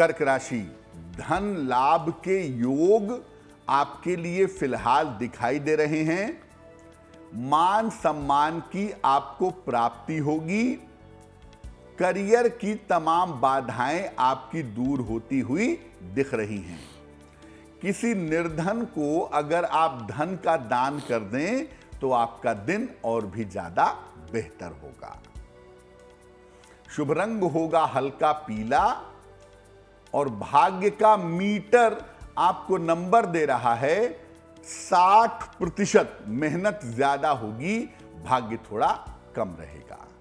कर्क राशि, धन लाभ के योग आपके लिए फिलहाल दिखाई दे रहे हैं। मान सम्मान की आपको प्राप्ति होगी। करियर की तमाम बाधाएं आपकी दूर होती हुई दिख रही हैं। किसी निर्धन को अगर आप धन का दान कर दें तो आपका दिन और भी ज्यादा बेहतर होगा। शुभ रंग होगा हल्का पीला और भाग्य का मीटर आपको नंबर दे रहा है 60%। मेहनत ज्यादा होगी, भाग्य थोड़ा कम रहेगा।